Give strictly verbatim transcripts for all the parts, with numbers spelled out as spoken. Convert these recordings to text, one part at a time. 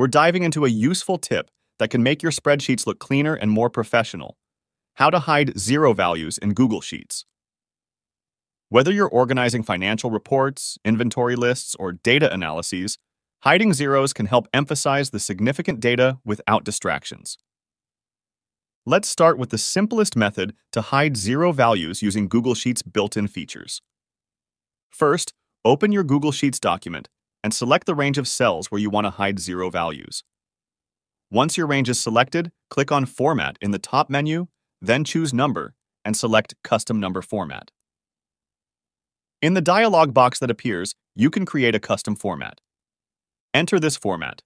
we're diving into a useful tip that can make your spreadsheets look cleaner and more professional: how to hide zero values in Google Sheets. Whether you're organizing financial reports, inventory lists, or data analyses, hiding zeros can help emphasize the significant data without distractions. Let's start with the simplest method to hide zero values using Google Sheets' built-in features. First, open your Google Sheets document and select the range of cells where you want to hide zero values. Once your range is selected, click on Format in the top menu, then choose Number and select Custom Number Format. In the dialog box that appears, you can create a custom format. Enter this format: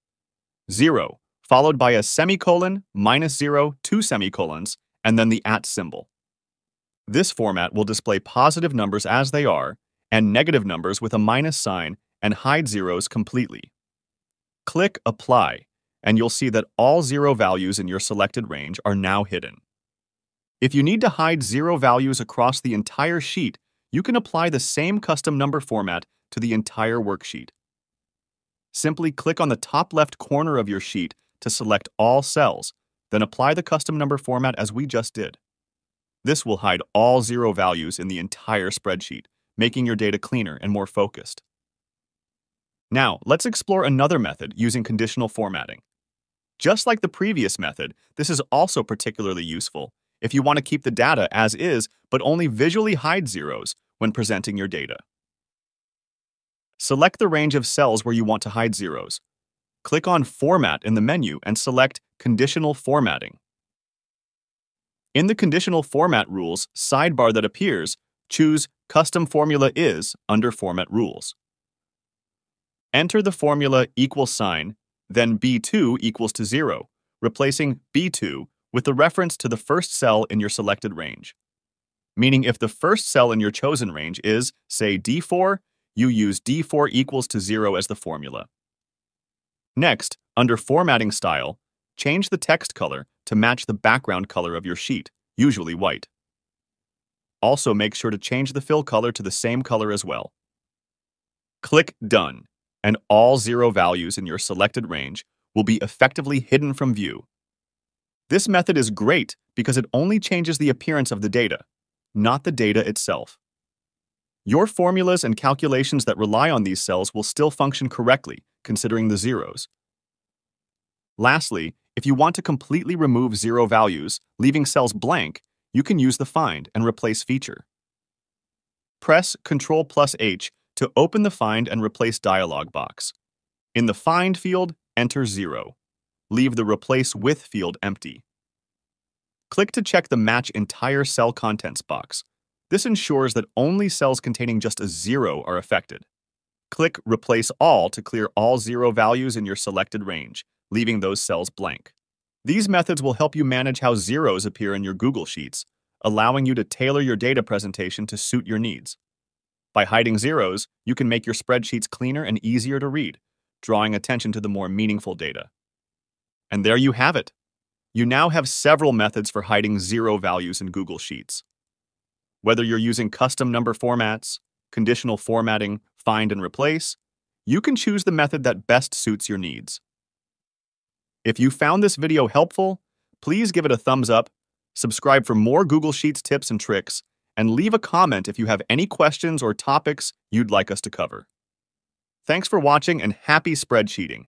zero, followed by a semicolon, minus zero, two semicolons, and then the at symbol. This format will display positive numbers as they are, and negative numbers with a minus sign, and hide zeros completely. Click Apply, and you'll see that all zero values in your selected range are now hidden. If you need to hide zero values across the entire sheet, you can apply the same custom number format to the entire worksheet. Simply click on the top left corner of your sheet to select all cells, then apply the custom number format as we just did. This will hide all zero values in the entire spreadsheet, making your data cleaner and more focused. Now, let's explore another method using conditional formatting. Just like the previous method, this is also particularly useful if you want to keep the data as is but only visually hide zeros when presenting your data. Select the range of cells where you want to hide zeros. Click on Format in the menu and select Conditional Formatting. In the Conditional Format Rules sidebar that appears, choose Custom Formula Is under Format Rules. Enter the formula equal sign, then B two equals to zero, replacing B two with the reference to the first cell in your selected range. Meaning if the first cell in your chosen range is, say, D four, you use D four equals to zero as the formula. Next, under Formatting Style, change the text color to match the background color of your sheet, usually white. Also make sure to change the fill color to the same color as well. Click Done, and all zero values in your selected range will be effectively hidden from view. This method is great because it only changes the appearance of the data, not the data itself. Your formulas and calculations that rely on these cells will still function correctly, considering the zeros. Lastly, if you want to completely remove zero values, leaving cells blank, you can use the Find and Replace feature. Press Ctrl plus H to open the Find and Replace dialog box. In the Find field, enter zero. Leave the Replace with field empty. Click to check the Match Entire Cell Contents box. This ensures that only cells containing just a zero are affected. Click Replace All to clear all zero values in your selected range, leaving those cells blank. These methods will help you manage how zeros appear in your Google Sheets, allowing you to tailor your data presentation to suit your needs. By hiding zeros, you can make your spreadsheets cleaner and easier to read, drawing attention to the more meaningful data. And there you have it. You now have several methods for hiding zero values in Google Sheets. Whether you're using custom number formats, conditional formatting, find and replace, you can choose the method that best suits your needs. If you found this video helpful, please give it a thumbs up, subscribe for more Google Sheets tips and tricks, and leave a comment if you have any questions or topics you'd like us to cover. Thanks for watching and happy spreadsheeting!